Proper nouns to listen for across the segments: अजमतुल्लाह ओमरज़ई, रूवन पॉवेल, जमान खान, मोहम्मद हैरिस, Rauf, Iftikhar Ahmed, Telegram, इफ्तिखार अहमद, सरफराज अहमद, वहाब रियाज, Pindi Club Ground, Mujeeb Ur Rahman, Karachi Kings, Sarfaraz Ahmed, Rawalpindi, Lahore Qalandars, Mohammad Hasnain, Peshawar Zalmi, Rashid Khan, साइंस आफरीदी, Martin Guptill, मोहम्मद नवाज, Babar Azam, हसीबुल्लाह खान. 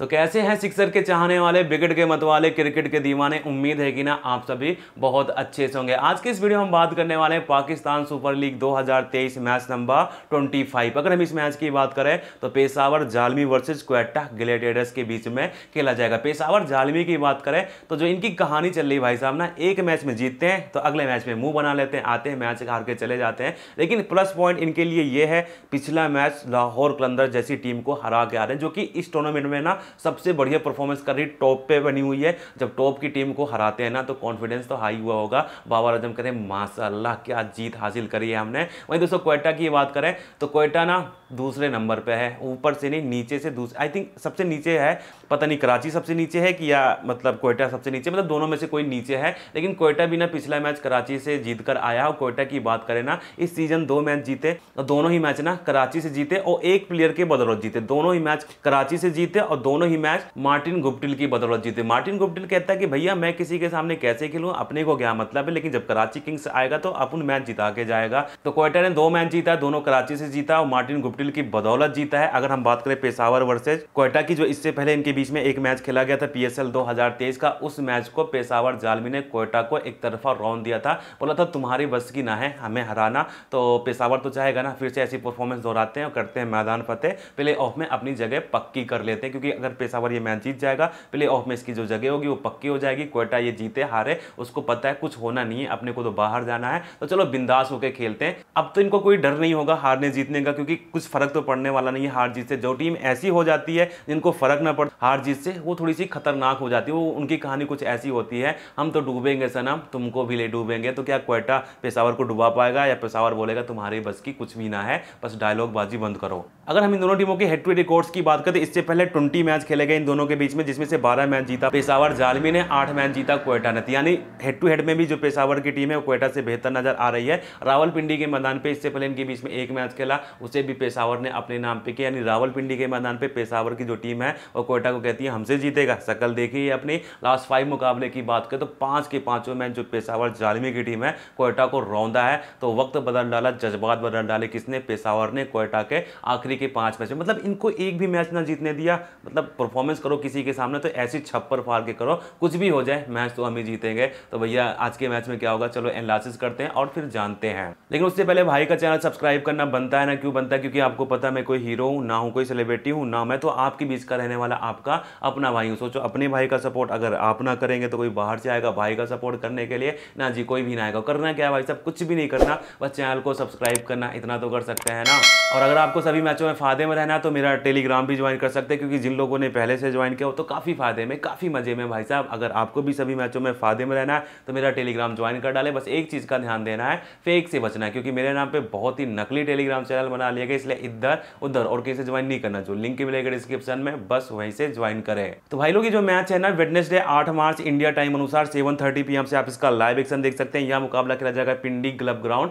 तो कैसे हैं सिक्सर के चाहने वाले, विकेट के मतवाले, क्रिकेट के दीवाने, उम्मीद है कि ना आप सभी बहुत अच्छे से होंगे। आज के इस वीडियो में हम बात करने वाले हैं Pakistan super league 2023 match number 25। अगर हम इस मैच की बात करें तो पेशावर जालमी वर्सेस क्वेटा ग्लेडिएटर्स के बीच में खेला जाएगा। पेशावर जालमी की बात करें तो जो इनकी कहानी चल रही भाई साहब ना, एक मैच में जीतते हैं तो अगले मैच में मुंह बना लेते हैं, आते हैं मैच हार के चले जाते हैं। लेकिन प्लस पॉइंट इनके लिए ये है, पिछला मैच लाहौर कलंदर्स जैसी टीम को हरा के आ रहे हैं, जो कि इस टूर्नामेंट में ना सबसे बढ़िया परफॉर्मेंस कर रही, टॉप पे बनी हुई है। जब टॉप की टीम को हराते हैं ना तो कॉन्फिडेंस तो हाई हुआ होगा। बाबर आजम कह रहे हैं माशाल्लाह क्या जीत हासिल करी है हमने। वहीं दोस्तों क्वेटा की बात करें तो क्वेटा ना दूसरे नंबर पे है, ऊपर से नहीं नीचे से आई थिंक सबसे नीचे है, पता नहीं कराची सबसे नीचे है कि या मतलब क्वेटा सबसे नीचे, मतलब दोनों में से कोई नीचे है। लेकिन क्वेटा भी ना पिछला मैच कराची से जीत कर आया। और क्वेटा की बात करें ना इस सीजन 2 मैच जीते, दोनों ही मैच ना कराची से जीते और एक प्लेयर के बदौलत जीते। दोनों ही मैच कराची से जीते और दोनों ही मैच मार्टिन गुप्टिल की बदौलत जीते। मार्टिन गुप्टिल कहता है कि भैया मैं किसी के सामने कैसे खेलूँ, अपने को क्या मतलब है, लेकिन जब कराची किंग्स आएगा तो अपन मैच जिता के जाएगा। तो क्वेटा ने 2 मैच जीता, दोनों कराची से जीता और मार्टिन गुप्टिल की बदौलत जीता है। अगर हम बात करें पेशावर वर्सेज क्वेटा की, जो इससे पहले इनके बीच में एक मैच खेला गया था PSL 2023 का, उस मैच को पेशावर जालमी ने क्वेटा को एक तरफा राउंड दिया था, बोला था तुम्हारी बस की ना है हमें हराना। तो पेशावर तो चाहेगा ना फिर से ऐसी परफॉर्मेंस दोहराते हैं और करते हैं मैदान फतेह, प्ले ऑफ में अपनी जगह पक्की कर लेते हैं, क्योंकि अगर पेशावर ये मैच जीत जाएगा प्ले ऑफ में इसकी जो जगह होगी वो पक्की हो जाएगी। क्वेटा ये जीते हारे उसको पता है कुछ होना नहीं है, अपने को तो बाहर जाना है, तो चलो बिंदास होकर खेलते हैं। अब तो इनको कोई डर नहीं होगा हारने जीतने का, क्योंकि कुछ फर्क तो पड़ने वाला नहीं है हार जीत से। जो टीम ऐसी हो जाती है जिनको फर्क ना पड़ता हार जीत से, वो थोड़ी सी खतरनाक हो जाती है, वो उनकी कहानी कुछ ऐसी होती है, हम तो डूबेंगे सनम तुमको भी ले डूबेंगे। तो क्या क्वेटा पेशावर को डुबा पाएगा या पेशावर बोलेगा तुम्हारी बस की कुछ भी ना है, बस डायलॉग बाजी बंद करो। अगर हम इन दोनों टीमों के हेड टू हेड रिकॉर्ड्स की बात करें तो इससे पहले 20 मैच खेले गए इन दोनों के बीच में, जिसमें से 12 मैच जीता पेशावर जालमी ने, 8 मैच जीता क्वेटा ने। यानी हेड टू हेड में भी जो पेशावर की टीम है वो क्वेटा से बेहतर नजर आ रही है। रावलपिंडी के मैदान पे इससे पहले इनके बीच में एक मैच खेला, उसे भी पेशावर ने अपने नाम पे किया। यानी रावलपिंडी के मैदान पे पेशावर की जो टीम है वो क्वेटा को कहती है हमसे जीतेगा, शकल देखी है अपनी। लास्ट 5 मुकाबले की बात करें तो 5 के 5 मैच जो पेशावर जालमी की टीम है क्वेटा को रौंदा है। तो वक्त बदल डाला, जज्बात बदल डाले, किसने, पेशावर ने क्वेटा के आखिरी के 5 मैच में, मतलब इनको एक भी मैच ना जीतने दिया। मतलब परफॉर्मेंस करो किसी के सामने तो ऐसी छप्पर फाड़ के करो, कुछ भी हो जाए मैच तो हम ही जीतेंगे। तो भैया आज के मैच में क्या होगा चलो एनालिसिस करते हैं और फिर जानते हैं। लेकिन उससे पहले भाई का चैनल सब्सक्राइब करना बनता है ना, क्यों बनता है, क्योंकि आपको पता मैं कोई हीरो हूं ना, हूं कोई सेलिब्रिटी हूं ना मैं, तो आपके बीच का रहने वाला आपका अपना भाई हूं। सोचो अपने भाई का सपोर्ट अगर आप ना करेंगे तो कोई बाहर से आएगा भाई का सपोर्ट करने के लिए ना जी, कोई भी ना आएगा। करना क्या भाई साहब, कुछ भी नहीं करना, बस चैनल को सब्सक्राइब करना, इतना तो कर सकते हैं ना। और अगर आपको सभी मैचों में फायदे में रहना तो मेरा टेलीग्राम भी ज्वाइन कर सकते हैं, क्योंकि जिन लोगों ने पहले से ज्वाइन किया हो तो काफ़ी फायदे में, काफ़ी मजे में भाई साहब। अगर आपको भी सभी मैचों में फायदे में रहना है तो मेरा टेलीग्राम ज्वाइन कर डाले। बस एक चीज़ का ध्यान देना है, फेक से बचना है, क्योंकि मेरे नाम पे बहुत ही नकली टेलीग्राम चैनल बना लिया गया, इसलिए इधर उधर और कैसे ज्वाइन नहीं करना, जो लिंक मिलेगा डिस्क्रिप्शन में बस वहीं से ज्वाइन करें। तो भाई लोग जो मैच है ना वेडनेसडे 8 मार्च इंडिया टाइम अनुसार 7:30 PM से आप इसका लाइव एक्शन देख सकते हैं। यह मुकाबला खेला जाएगा पिंडी क्लब ग्राउंड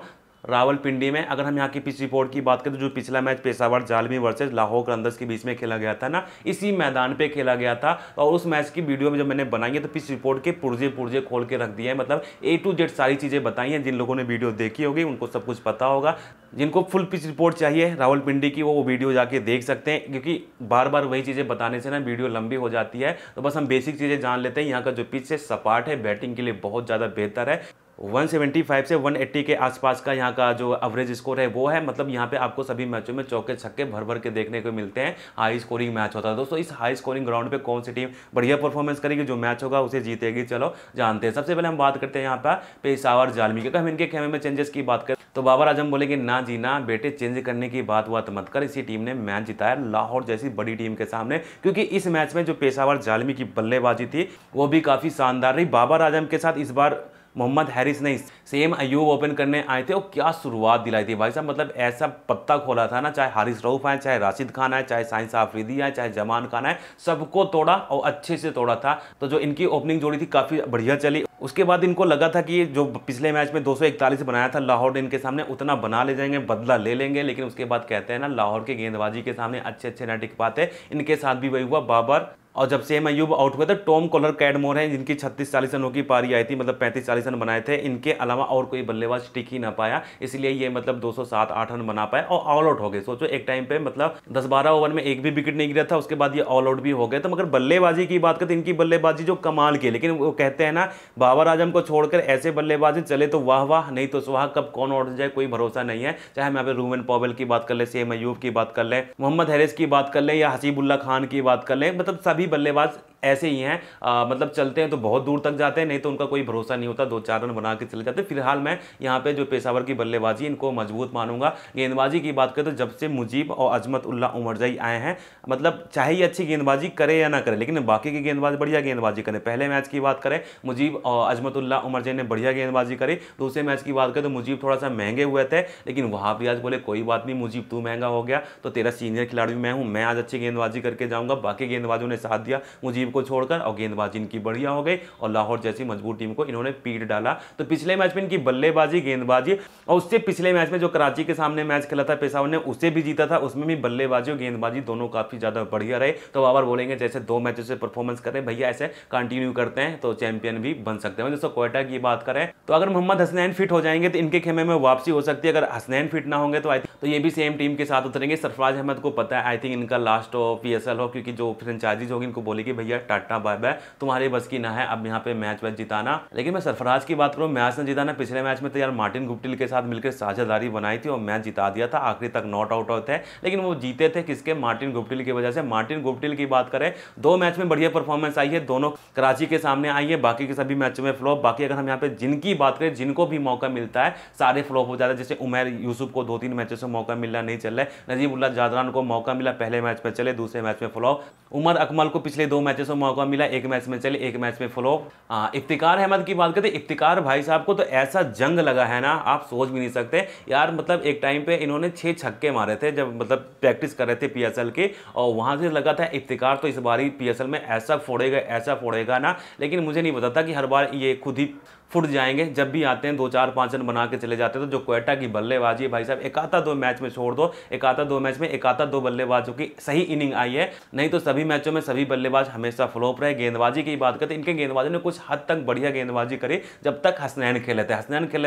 रावलपिंडी में। अगर हम यहाँ की पिच रिपोर्ट की बात करें तो जो पिछला मैच पेशावर जालमी वर्सेस लाहौर कलंदर्स के बीच में खेला गया था ना, इसी मैदान पे खेला गया था। और उस मैच की वीडियो में जब मैंने बनाई है तो पिच रिपोर्ट के पुर्जे खोल के रख दिए हैं, मतलब A to Z सारी चीज़ें बताई हैं। जिन लोगों ने वीडियो देखी होगी उनको सब कुछ पता होगा, जिनको फुल पिच रिपोर्ट चाहिए रावलपिंडी की वो वीडियो जाके देख सकते हैं, क्योंकि बार बार वही चीज़ें बताने से ना वीडियो लंबी हो जाती है। तो बस हम बेसिक चीज़ें जान लेते हैं। यहाँ का जो पिच है सपाट है, बैटिंग के लिए बहुत ज़्यादा बेहतर है। 175 से 180 के आसपास का यहाँ का जो एवरेज स्कोर है वो है, मतलब यहाँ पे आपको सभी मैचों में चौके छक्के भर भर के देखने को मिलते हैं, हाई स्कोरिंग मैच होता है। दोस्तों इस हाई स्कोरिंग ग्राउंड पे कौन सी टीम बढ़िया परफॉर्मेंस करेगी, जो मैच होगा उसे जीतेगी, चलो जानते हैं। सबसे पहले हम बात करते हैं यहाँ पर पेशावर जालमी, क्योंकि हम इनके खेमे में चेंजेस की बात करें तो बाबर आजम बोले कि ना जी ना बेटे, चेंज करने की बात हुआ तो मत कर, इसी टीम ने मैच जिताया लाहौर जैसी बड़ी टीम के सामने। क्योंकि इस मैच में जो पेशावर जालमी की बल्लेबाजी थी वो भी काफ़ी शानदार रही। बाबर आजम के साथ इस बार मोहम्मद हैरिस नहीं सेम अयूब ओपन करने आए थे और क्या शुरुआत दिलाई थी भाई साहब, मतलब ऐसा पत्ता खोला था ना, चाहे हारिस रऊफ आए, चाहे राशिद खान आए, चाहे साइंस आफरीदी आए, चाहे जमान खान आए, सबको तोड़ा और अच्छे से तोड़ा था। तो जो इनकी ओपनिंग जोड़ी थी काफ़ी बढ़िया चली। उसके बाद इनको लगा था कि जो पिछले मैच में 241 बनाया था लाहौर ने इनके सामने, उतना बना ले जाएंगे, बदला ले लेंगे। लेकिन उसके बाद कहते हैं ना लाहौर के गेंदबाजी के सामने अच्छे अच्छे न टिक पाते, इनके साथ भी वही हुआ। बाबर और जब सेम अयूब आउट हुए थे टॉम कॉलर कैडमोर हैं जिनकी 36-40 रनों की पारी आई थी, मतलब 35-40 रन बनाए थे। इनके अलावा और कोई बल्लेबाज टिक ही ना पाया, इसलिए ये मतलब 207-8 रन बना पाए और ऑल आउट हो गए। सोचो एक टाइम पे मतलब 10-12 ओवर में एक भी विकेट नहीं गिरा था, उसके बाद ये ऑल आउट भी हो गए। तो मगर बल्लेबाजी की बात करते इनकी बल्लेबाजी जो कमाल की, लेकिन वो कहते हैं ना बाबर आजम को छोड़कर ऐसे बल्लेबाजी चले तो वाह वाह, नहीं तो सुहा, कब कौन आउट हो जाए कोई भरोसा नहीं है। चाहे हम यहाँ पे रूवन पॉवेल की बात कर ले, सेम अयूब की बात कर ले, मोहम्मद हैरिस की बात कर ले या हसीबुल्लाह खान की बात कर ले, मतलब सभी बल्लेबाज ऐसे ही हैं, मतलब चलते हैं तो बहुत दूर तक जाते हैं, नहीं तो उनका कोई भरोसा नहीं होता, 2-4 रन बना के चले जाते। फिलहाल मैं यहाँ पे जो पेशावर की बल्लेबाजी इनको मजबूत मानूंगा। गेंदबाजी की बात करें तो जब से मुजीब और अजमतुल्लाह ओमरज़ई आए हैं, मतलब चाहे ही अच्छी गेंदबाजी करे या ना करे, लेकिन बाकी की गेंदबाज बढ़िया गेंदबाजी करें। पहले मैच की बात करें मुजीब और अजमतुल्लाह ओमरज़ई ने बढ़िया गेंदबाजी करी। दूसरे मैच की बात करें तो मुजीब थोड़ा सा महंगे हुए थे, लेकिन वहाब रियाज बोले कोई बात नहीं मुजीब तू महंगा हो गया तो तेरा सीनियर खिलाड़ी मैं हूँ, मैं आज अच्छी गेंदबाजी करके जाऊँगा। बाकी गेंदबाजों ने साथ दिया मुजीब को छोड़कर और गेंदबाजी इनकी बढ़िया हो गई और लाहौर जैसी मजबूत टीम को इन्होंने पीट डाला। तो पिछले मैच में इनकी बल्लेबाजी गेंदबाजी, और उससे पिछले मैच में जो कराची के सामने मैच खेला था पेशावर ने उसे भी जीता था, उसमें भी बल्लेबाजी और गेंदबाजी दोनों काफी ज्यादा बढ़िया रहे। तो बाबर बोलेंगे जैसे 2 मैचों से परफॉर्मेंस करें भैया ऐसे कंटिन्यू करते हैं तो चैंपियन भी बन सकते हैं। दोस्तों क्वेटा की बात करें तो अगर मोहम्मद हसनैन फिट हो जाएंगे तो इनके खेमे में वापसी हो सकती है। अगर हसनैन फिट ना होंगे तो ये भी सेम टीम के साथ उतरेंगे। सरफराज अहमद को पता है आई थिंक इनका लास्ट हो PSL हो, क्योंकि जो फ्रेंचाइजीज होगी इनको बोलेगी भैया टाटा बाय बाय, तुम्हारे बस की ना है अब यहाँ पे मैच जिताना। लेकिन मैं सरफराज की बात करूँ मैच न जिताना, पिछले मैच में तो यार मार्टिन गुप्टिल के साथ मिलकर साझेदारी बनाई थी और मैच जिता दिया था, आखिरी तक नॉट आउट होते हैं, लेकिन वो जीते थे किसके, मार्टिन गुप्टिल की वजह से। मार्टिन गुप्टिल की बात करें 2 मैच में बढ़िया परफॉर्मेंस आई है, दोनों कराची के सामने आई है, बाकी के सभी मैचों में फ्लॉप। बाकी अगर हम यहाँ पे जिनकी बात करें जिनको भी मौका मिलता है सारे फ्लॉप हो जाता है, जैसे उमेर यूसुफ को 2-3 मैचों से मौका मिला नहीं चल रहा है, नजीबुल्लाह जादरान को मौका मिला पहले मैच में चले दूसरे मैच में फ्लॉप, उमर अकमल को पिछले 2 मैचों से मौका मिला एक मैच में चले एक मैच में फ्लॉप। इफ्तिखार अहमद की बात करते, इफ्तिखार भाई साहब को तो ऐसा जंग लगा है ना आप सोच भी नहीं सकते यार, मतलब एक टाइम पे इन्होंने 6 छक्के मारे थे जब मतलब प्रैक्टिस कर रहे थे PSL के, और वहां से लगा था इफ्तिखार तो इस बार ही PSL में ऐसा फोड़ेगा ना, लेकिन मुझे नहीं पता था कि हर बार ये खुद ही फुट जाएंगे, जब भी आते हैं 2-4-5 रन बना के चले जाते हैं। तो जो क्वेटा की बल्लेबाजी भाई साहब एकाता 2 मैच में छोड़ दो, एकाता 2 मैच में एकाता 2 बल्लेबाजों की सही इनिंग आई है, नहीं तो सभी मैचों में सभी बल्लेबाज हमेशा फ्लॉप रहे। गेंदबाजी की बात करते इनके गेंदबाजों ने कुछ हद तक बढ़िया गेंदबाजी करी जब तक हसनैन खेले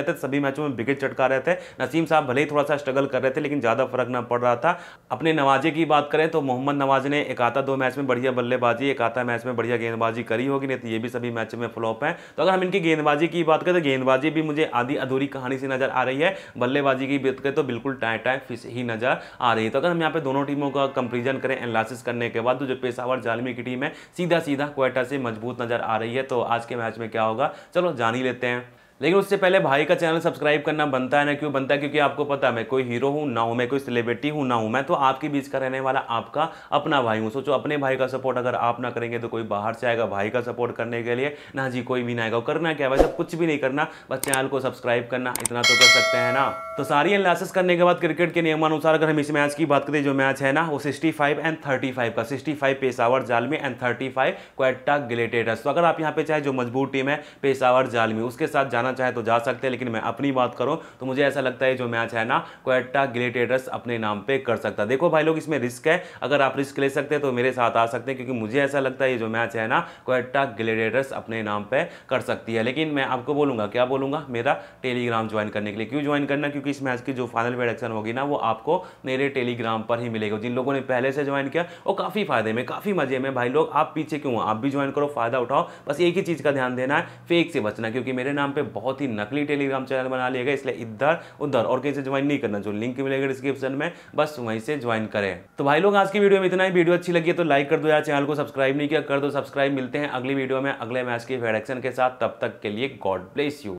थे, सभी मैचों में विकेट चटका रहे थे, नसीम शाह भले ही थोड़ा सा स्ट्रगल कर रहे थे लेकिन ज़्यादा फर्क ना पड़ रहा था। अपने नवाजे की बात करें तो मोहम्मद नवाज ने एकाता 2 मैच में बढ़िया बल्लेबाजी एकाता मैच में बढ़िया गेंदबाजी करी होगी, नहीं तो ये भी सभी मैचों में फ्लॉप है। तो अगर हम इनकी गेंदबाजी की बात करें तो गेंदबाजी भी मुझे आधी अधूरी कहानी से नजर आ रही है, बल्लेबाजी की बात करें तो बिल्कुल टाइट फिश ही नजर आ रही है। तो अगर हम यहाँ पे दोनों टीमों का कंपैरिजन करें एनालिसिस करने के बाद तो जो पेशावर जालमी की टीम है सीधा क्वेटा से मजबूत नजर आ रही है। तो आज के मैच में क्या होगा चलो जान ही लेते हैं, लेकिन उससे पहले भाई का चैनल सब्सक्राइब करना बनता है ना, क्यों बनता है, क्योंकि आपको पता है मैं कोई हीरो हूँ ना हूँ, मैं कोई सेलिब्रिटी हूँ ना हूँ, मैं तो आपके बीच का रहने वाला आपका अपना भाई हूँ। सोचो अपने भाई का सपोर्ट अगर आप ना करेंगे तो कोई बाहर से आएगा भाई का सपोर्ट करने के लिए ना जी, कोई भी ना आएगा। करना क्या भाई सब, कुछ भी नहीं करना, बस चैनल को सब्सक्राइब करना, इतना तो कर सकते हैं ना। तो सारी एनालिसिस करने के बाद क्रिकेट के नियमानुसार अगर हम इस मैच की बात करें, जो मैच है ना वो 65 एंड 35 का, 65 पेशावर जालमी एंड 35 क्वेटा ग्लेडिएटर्स। तो अगर आप यहाँ पे चाहे जो मजबूत टीम है पेशावर जालमी उसके साथ जाना चाहे तो जा सकते हैं, लेकिन मैं अपनी बात करूं तो मुझे ऐसा लगता है जो मैच है ना क्वेटा ग्लेडिएटर्स अपने नाम पे कर सकता है। देखो भाई लोग इसमें रिस्क है, अगर आप रिस्क ले सकते हैं तो मेरे साथ आ सकते हैं, क्योंकि मुझे ऐसा लगता है ये जो मैच है ना क्वेटा ग्लेडिएटर्स अपने नाम पे कर सकती है। लेकिन मैं आपको बोलूंगा, क्या बोलूंगा, मेरा टेलीग्राम ज्वाइन करने के लिए। क्यों ज्वाइन करना, क्योंकि इस मैच की जो फाइनल प्रेडिक्शन होगी ना वो आपको मेरे टेलीग्राम पर ही मिलेगा। जिन लोगों ने पहले से ज्वाइन किया वो काफी फायदे में काफी मजे में भाई लोग, आप पीछे क्यों, आप भी ज्वाइन करो, फायदा उठाओ। बस एक ही चीज का ध्यान देना है, फेक से बचना, क्योंकि मेरे नाम पे बहुत ही नकली टेलीग्राम चैनल बना लिया गया, इसलिए इधर उधर और कहीं से ज्वाइन नहीं करना, जो लिंक मिलेगा डिस्क्रिप्शन में बस वहीं से ज्वाइन करें। तो भाई लोग आज की वीडियो में इतना ही, वीडियो अच्छी लगी है तो लाइक कर दो यार, चैनल को सब्सक्राइब नहीं किया कर दो सब्सक्राइब। मिलते हैं अगली वीडियो में अगले मैच की प्रेडिक्शन के साथ, तब तक के लिए गॉड ब्लेस यू।